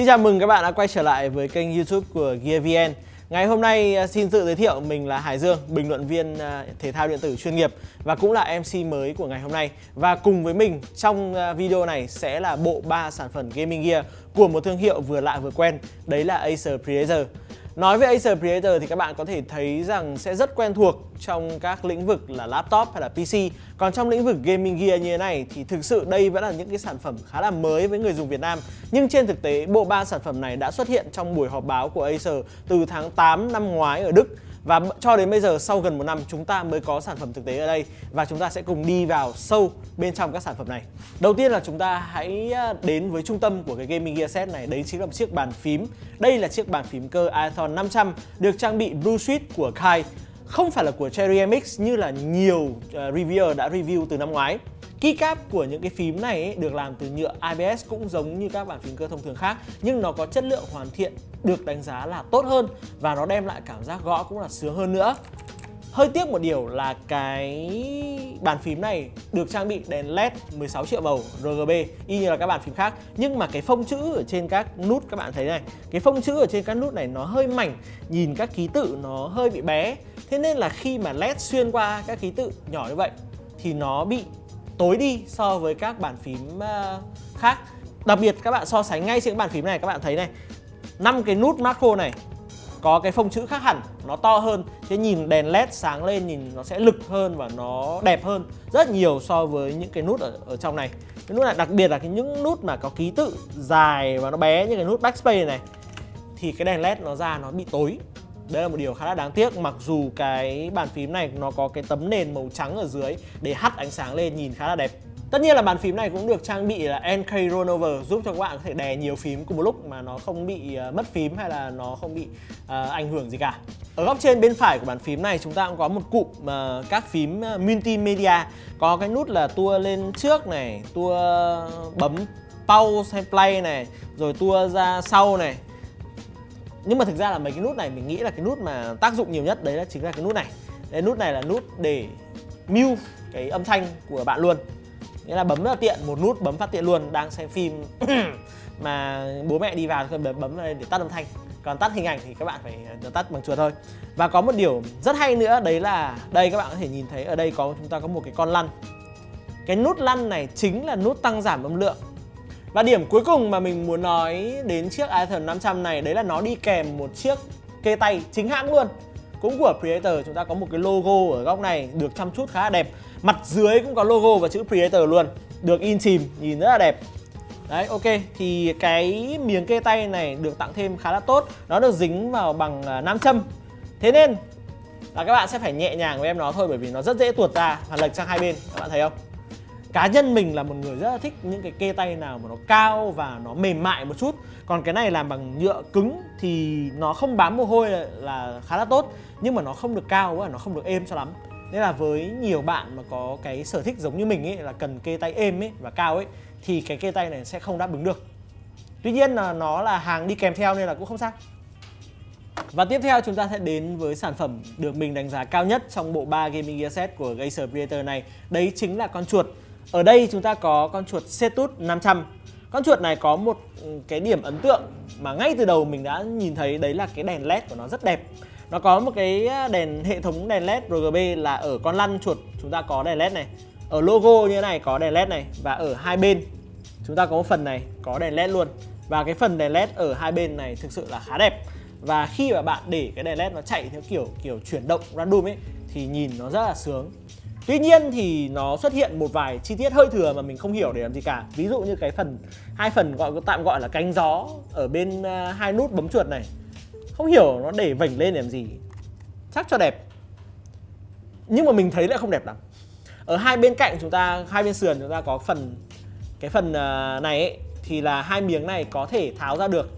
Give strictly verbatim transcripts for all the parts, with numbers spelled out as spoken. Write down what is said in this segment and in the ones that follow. Xin chào mừng các bạn đã quay trở lại với kênh YouTube của GearVN. Ngày hôm nay xin tự giới thiệu mình là Hải Dương, bình luận viên thể thao điện tử chuyên nghiệp và cũng là em xê mới của ngày hôm nay. Và cùng với mình trong video này sẽ là bộ ba sản phẩm gaming gear của một thương hiệu vừa lạ vừa quen, đấy là Acer Predator. Nói về Acer Predator thì các bạn có thể thấy rằng sẽ rất quen thuộc trong các lĩnh vực là laptop hay là pê xê. Còn trong lĩnh vực gaming gear như thế này thì thực sự đây vẫn là những cái sản phẩm khá là mới với người dùng Việt Nam. Nhưng trên thực tế bộ ba sản phẩm này đã xuất hiện trong buổi họp báo của Acer từ tháng tám năm ngoái ở Đức. Và cho đến bây giờ sau gần một năm chúng ta mới có sản phẩm thực tế ở đây. Và chúng ta sẽ cùng đi vào sâu bên trong các sản phẩm này. Đầu tiên là chúng ta hãy đến với trung tâm của cái gaming gear set này. Đấy chính là một chiếc bàn phím. Đây là chiếc bàn phím cơ Aethon năm trăm được trang bị Blue Switch của Kai. Không phải là của Cherry em ích như là nhiều reviewer đã review từ năm ngoái. Keycap của những cái phím này ấy, được làm từ nhựa i pê ét cũng giống như các bàn phím cơ thông thường khác, nhưng nó có chất lượng hoàn thiện, được đánh giá là tốt hơn và nó đem lại cảm giác gõ cũng là sướng hơn nữa. Hơi tiếc một điều là cái bàn phím này được trang bị đèn led mười sáu triệu màu rờ giê bê y như là các bàn phím khác, nhưng mà cái phông chữ ở trên các nút các bạn thấy này, cái phông chữ ở trên các nút này nó hơi mảnh, nhìn các ký tự nó hơi bị bé. Thế nên là khi mà led xuyên qua các ký tự nhỏ như vậy thì nó bị tối đi so với các bàn phím khác. Đặc biệt các bạn so sánh ngay trên bàn phím này, các bạn thấy này, năm cái nút macro này có cái phông chữ khác hẳn, nó to hơn, thế nhìn đèn led sáng lên nhìn nó sẽ lực hơn và nó đẹp hơn rất nhiều so với những cái nút ở, ở trong này. Cái nút này, đặc biệt là cái những nút mà có ký tự dài và nó bé như cái nút backspace này thì cái đèn led nó ra nó bị tối. Đây là một điều khá là đáng tiếc, mặc dù cái bàn phím này nó có cái tấm nền màu trắng ở dưới để hắt ánh sáng lên nhìn khá là đẹp. Tất nhiên là bàn phím này cũng được trang bị là en ca Rollover giúp cho các bạn có thể đè nhiều phím cùng một lúc mà nó không bị mất phím hay là nó không bị uh, ảnh hưởng gì cả. Ở góc trên bên phải của bàn phím này chúng ta cũng có một cụm uh, các phím multimedia, có cái nút là tua lên trước này, tua bấm pause hay play này, rồi tua ra sau này. Nhưng mà thực ra là mấy cái nút này mình nghĩ là cái nút mà tác dụng nhiều nhất đấy là chính là cái nút này. Đây, nút này là nút để mute cái âm thanh của bạn luôn. Nghĩa là bấm rất là tiện, một nút bấm phát tiện luôn. Đang xem phim mà bố mẹ đi vào thì bấm vào đây để tắt âm thanh. Còn tắt hình ảnh thì các bạn phải tắt bằng chuột thôi. Và có một điều rất hay nữa đấy là đây, các bạn có thể nhìn thấy ở đây có chúng ta có một cái con lăn. Cái nút lăn này chính là nút tăng giảm âm lượng. Và điểm cuối cùng mà mình muốn nói đến chiếc Aethon năm trăm này đấy là nó đi kèm một chiếc kê tay chính hãng luôn, cũng của Predator. Chúng ta có một cái logo ở góc này được chăm chút khá là đẹp. Mặt dưới cũng có logo và chữ Predator luôn, được in chìm, nhìn rất là đẹp. Đấy, ok, thì cái miếng kê tay này được tặng thêm khá là tốt. Nó được dính vào bằng nam châm. Thế nên là các bạn sẽ phải nhẹ nhàng với em nó thôi, bởi vì nó rất dễ tuột ra và lệch sang hai bên. Các bạn thấy không? Cá nhân mình là một người rất là thích những cái kê tay nào mà nó cao và nó mềm mại một chút. Còn cái này làm bằng nhựa cứng thì nó không bám mồ hôi là, là khá là tốt. Nhưng mà nó không được cao quá, nó không được êm cho lắm. Nên là với nhiều bạn mà có cái sở thích giống như mình ấy, là cần kê tay êm ấy và cao ấy, thì cái kê tay này sẽ không đáp ứng được. Tuy nhiên là nó là hàng đi kèm theo nên là cũng không sao. Và tiếp theo chúng ta sẽ đến với sản phẩm được mình đánh giá cao nhất trong bộ ba gaming gear set của Acer Predator này. Đấy chính là con chuột. Ở đây chúng ta có con chuột Cestus năm trăm. Con chuột này có một cái điểm ấn tượng mà ngay từ đầu mình đã nhìn thấy, đấy là cái đèn led của nó rất đẹp. Nó có một cái đèn, hệ thống đèn led rờ giê bê là ở con lăn chuột chúng ta có đèn led này, ở logo như thế này có đèn led này, và ở hai bên chúng ta có một phần này có đèn led luôn. Và cái phần đèn led ở hai bên này thực sự là khá đẹp. Và khi mà bạn để cái đèn led nó chạy theo kiểu kiểu chuyển động random ấy thì nhìn nó rất là sướng. Tuy nhiên thì nó xuất hiện một vài chi tiết hơi thừa mà mình không hiểu để làm gì cả. Ví dụ như cái phần, hai phần gọi tạm gọi là cánh gió ở bên hai nút bấm chuột này, không hiểu nó để vểnh lên để làm gì, chắc cho đẹp. Nhưng mà mình thấy lại không đẹp lắm. Ở hai bên cạnh chúng ta, hai bên sườn chúng ta có phần, cái phần này ấy, thì là hai miếng này có thể tháo ra được.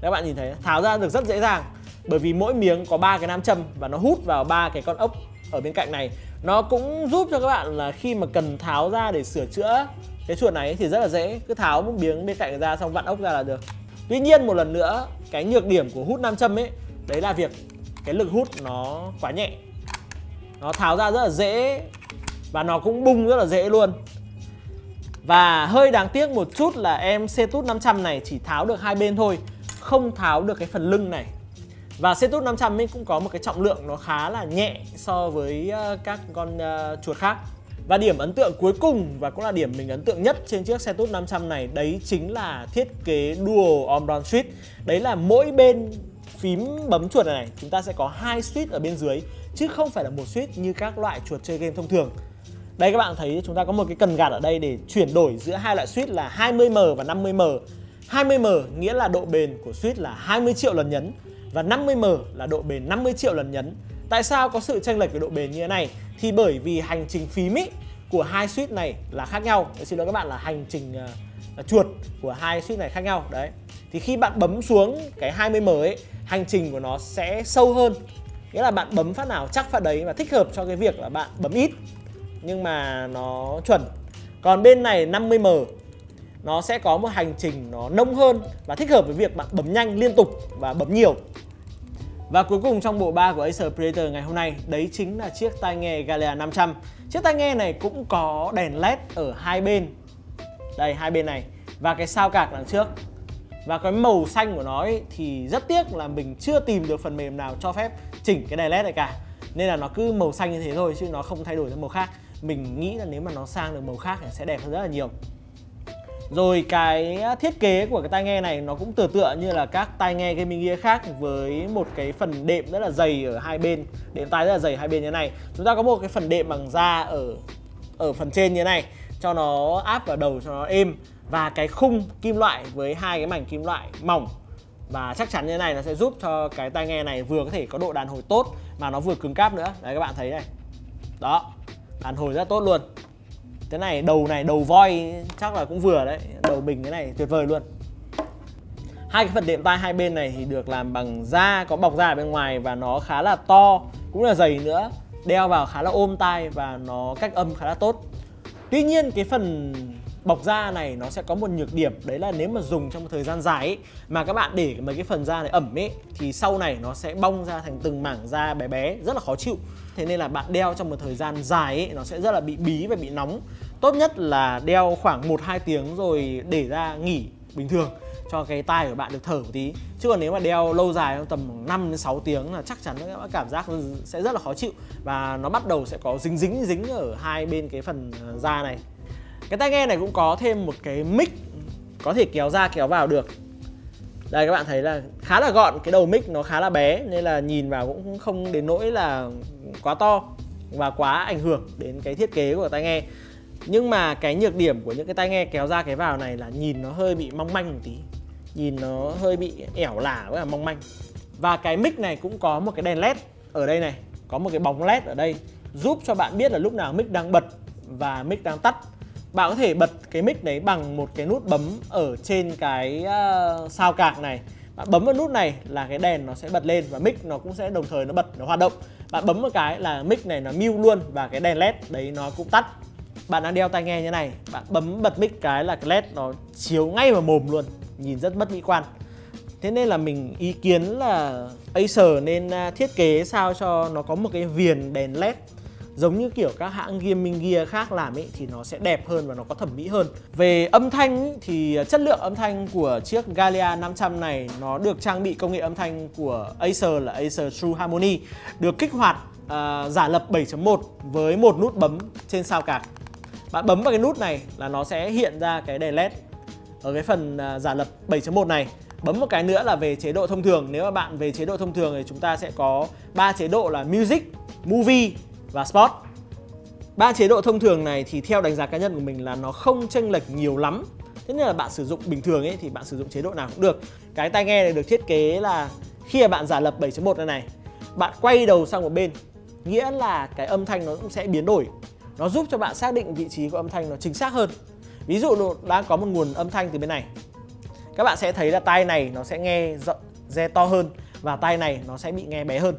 Các bạn nhìn thấy, tháo ra được rất dễ dàng. Bởi vì mỗi miếng có ba cái nam châm và nó hút vào ba cái con ốc ở bên cạnh này. Nó cũng giúp cho các bạn là khi mà cần tháo ra để sửa chữa cái chuột này thì rất là dễ, cứ tháo một miếng bên cạnh ra xong vặn ốc ra là được. Tuy nhiên một lần nữa, cái nhược điểm của hút nam châm ấy, đấy là việc cái lực hút nó quá nhẹ. Nó tháo ra rất là dễ và nó cũng bung rất là dễ luôn. Và hơi đáng tiếc một chút là em Cestus năm trăm này chỉ tháo được hai bên thôi, không tháo được cái phần lưng này. Và Cestus năm trăm mình cũng có một cái trọng lượng nó khá là nhẹ so với các con chuột khác. Và điểm ấn tượng cuối cùng và cũng là điểm mình ấn tượng nhất trên chiếc Cestus năm trăm này, đấy chính là thiết kế Dual Omron Switch. Đấy là mỗi bên phím bấm chuột này, này chúng ta sẽ có hai switch ở bên dưới, chứ không phải là một switch như các loại chuột chơi game thông thường. Đây các bạn thấy chúng ta có một cái cần gạt ở đây để chuyển đổi giữa hai loại switch là hai mươi mờ và năm mươi mờ. hai mươi mờ nghĩa là độ bền của switch là hai mươi triệu lần nhấn và năm mươi mờ là độ bền năm mươi triệu lần nhấn. Tại sao có sự chênh lệch về độ bền như thế này? Thì bởi vì hành trình phím ý của hai switch này là khác nhau. Đấy, xin lỗi các bạn, là hành trình uh, chuột của hai switch này khác nhau. Đấy. Thì khi bạn bấm xuống cái hai mươi mờ ấy, hành trình của nó sẽ sâu hơn. Nghĩa là bạn bấm phát nào chắc phát đấy và thích hợp cho cái việc là bạn bấm ít nhưng mà nó chuẩn. Còn bên này năm mươi mờ nó sẽ có một hành trình nó nông hơn và thích hợp với việc bạn bấm nhanh liên tục và bấm nhiều. Và cuối cùng trong bộ ba của Acer Predator ngày hôm nay, đấy chính là chiếc tai nghe Galea năm trăm. Chiếc tai nghe này cũng có đèn led ở hai bên. Đây, hai bên này. Và cái sao cạc đằng trước. Và cái màu xanh của nó ấy, thì rất tiếc là mình chưa tìm được phần mềm nào cho phép chỉnh cái đèn led này cả. Nên là nó cứ màu xanh như thế thôi chứ nó không thay đổi sang màu khác. Mình nghĩ là nếu mà nó sang được màu khác thì sẽ đẹp hơn rất là nhiều. Rồi cái thiết kế của cái tai nghe này nó cũng tựa tựa như là các tai nghe gaming gear khác, với một cái phần đệm rất là dày ở hai bên, đệm tai rất là dày hai bên như thế này. Chúng ta có một cái phần đệm bằng da ở ở phần trên như thế này cho nó áp vào đầu cho nó êm, và cái khung kim loại với hai cái mảnh kim loại mỏng và chắc chắn như thế này nó sẽ giúp cho cái tai nghe này vừa có thể có độ đàn hồi tốt mà nó vừa cứng cáp nữa. Đấy các bạn thấy này. Đó. Đàn hồi rất là tốt luôn. Cái này đầu này đầu voi chắc là cũng vừa đấy, đầu bình cái này tuyệt vời luôn. Hai cái phần đệm tai hai bên này thì được làm bằng da, có bọc da ở bên ngoài và nó khá là to, cũng là dày nữa, đeo vào khá là ôm tai và nó cách âm khá là tốt. Tuy nhiên cái phần bọc da này nó sẽ có một nhược điểm, đấy là nếu mà dùng trong một thời gian dài ấy, mà các bạn để mấy cái phần da này ẩm ấy thì sau này nó sẽ bong ra thành từng mảng da bé bé, rất là khó chịu. Thế nên là bạn đeo trong một thời gian dài ấy, nó sẽ rất là bị bí và bị nóng. Tốt nhất là đeo khoảng một hai tiếng rồi để ra nghỉ bình thường cho cái tai của bạn được thở một tí. Chứ còn nếu mà đeo lâu dài tầm năm đến sáu tiếng là chắc chắn các bạn cảm giác sẽ rất là khó chịu và nó bắt đầu sẽ có dính dính dính ở hai bên cái phần da này. Cái tai nghe này cũng có thêm một cái mic có thể kéo ra kéo vào được. Đây các bạn thấy là khá là gọn, cái đầu mic nó khá là bé nên là nhìn vào cũng không đến nỗi là quá to và quá ảnh hưởng đến cái thiết kế của tai nghe. Nhưng mà cái nhược điểm của những cái tai nghe kéo ra kéo vào này là nhìn nó hơi bị mong manh một tí. Nhìn nó hơi bị ẻo lả với cả mong manh. Và cái mic này cũng có một cái đèn led ở đây này, có một cái bóng led ở đây giúp cho bạn biết là lúc nào mic đang bật và mic đang tắt. Bạn có thể bật cái mic đấy bằng một cái nút bấm ở trên cái uh, sao cạc này. Bạn bấm vào nút này là cái đèn nó sẽ bật lên và mic nó cũng sẽ đồng thời nó bật, nó hoạt động. Bạn bấm một cái là mic này nó mute luôn và cái đèn led đấy nó cũng tắt. Bạn đang đeo tai nghe như này, bạn bấm bật mic cái là cái led nó chiếu ngay vào mồm luôn, nhìn rất mất mỹ quan. Thế nên là mình ý kiến là Acer nên thiết kế sao cho nó có một cái viền đèn led giống như kiểu các hãng gaming gear khác làm ấy, thì nó sẽ đẹp hơn và nó có thẩm mỹ hơn. Về âm thanh ấy, thì chất lượng âm thanh của chiếc Galea năm trăm này nó được trang bị công nghệ âm thanh của Acer là Acer True Harmony, được kích hoạt uh, giả lập bảy chấm một với một nút bấm trên sao cạc. Bạn bấm vào cái nút này là nó sẽ hiện ra cái đèn led ở cái phần uh, giả lập bảy chấm một này. Bấm một cái nữa là về chế độ thông thường. Nếu mà bạn về chế độ thông thường thì chúng ta sẽ có ba chế độ là Music, Movie và Sport. Ba chế độ thông thường này thì theo đánh giá cá nhân của mình là nó không chênh lệch nhiều lắm. Thế nên là bạn sử dụng bình thường ấy thì bạn sử dụng chế độ nào cũng được. Cái tai nghe này được thiết kế là khi mà bạn giả lập bảy chấm một này này, bạn quay đầu sang một bên, nghĩa là cái âm thanh nó cũng sẽ biến đổi. Nó giúp cho bạn xác định vị trí của âm thanh nó chính xác hơn. Ví dụ đang có một nguồn âm thanh từ bên này, các bạn sẽ thấy là tai này nó sẽ nghe re to hơn và tai này nó sẽ bị nghe bé hơn.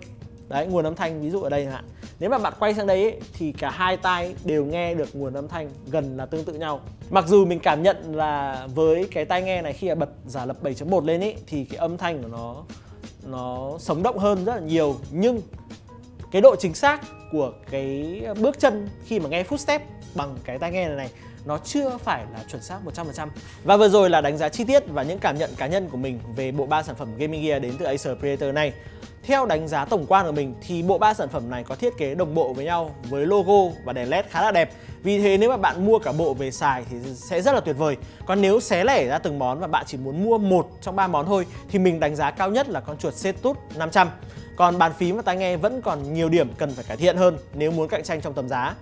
Đấy, nguồn âm thanh ví dụ ở đây ạ. Nếu mà bạn quay sang đây ấy, thì cả hai tai đều nghe được nguồn âm thanh gần là tương tự nhau. Mặc dù mình cảm nhận là với cái tai nghe này khi bật giả lập bảy chấm một lên ấy, thì cái âm thanh của nó nó sống động hơn rất là nhiều, nhưng cái độ chính xác của cái bước chân khi mà nghe footstep bằng cái tai nghe này này nó chưa phải là chuẩn xác một trăm phần trăm. Và vừa rồi là đánh giá chi tiết và những cảm nhận cá nhân của mình về bộ ba sản phẩm gaming gear đến từ Acer Predator này. Theo đánh giá tổng quan của mình thì bộ ba sản phẩm này có thiết kế đồng bộ với nhau với logo và đèn led khá là đẹp. Vì thế nếu mà bạn mua cả bộ về xài thì sẽ rất là tuyệt vời. Còn nếu xé lẻ ra từng món và bạn chỉ muốn mua một trong ba món thôi thì mình đánh giá cao nhất là con chuột Cestus năm trăm. Còn bàn phím và tai nghe vẫn còn nhiều điểm cần phải cải thiện hơn nếu muốn cạnh tranh trong tầm giá.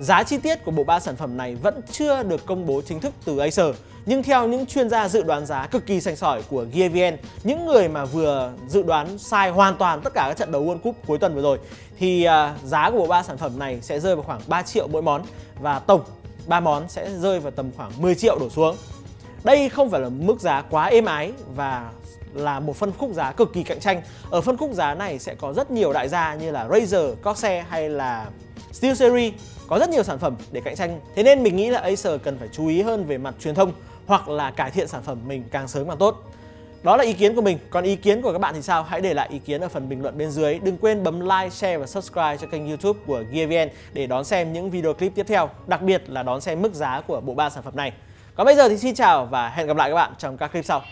Giá chi tiết của bộ ba sản phẩm này vẫn chưa được công bố chính thức từ Acer. Nhưng theo những chuyên gia dự đoán giá cực kỳ sành sỏi của GearVN, những người mà vừa dự đoán sai hoàn toàn tất cả các trận đấu World Cup cuối tuần vừa rồi, thì giá của bộ ba sản phẩm này sẽ rơi vào khoảng ba triệu mỗi món. Và tổng ba món sẽ rơi vào tầm khoảng mười triệu đổ xuống. Đây không phải là mức giá quá êm ái và là một phân khúc giá cực kỳ cạnh tranh. Ở phân khúc giá này sẽ có rất nhiều đại gia như là Razer, Corsair hay là SteelSeries, có rất nhiều sản phẩm để cạnh tranh. Thế nên mình nghĩ là Acer cần phải chú ý hơn về mặt truyền thông hoặc là cải thiện sản phẩm mình càng sớm càng tốt. Đó là ý kiến của mình, còn ý kiến của các bạn thì sao? Hãy để lại ý kiến ở phần bình luận bên dưới. Đừng quên bấm like, share và subscribe cho kênh YouTube của GearVN để đón xem những video clip tiếp theo, đặc biệt là đón xem mức giá của bộ ba sản phẩm này. Còn bây giờ thì xin chào và hẹn gặp lại các bạn trong các clip sau.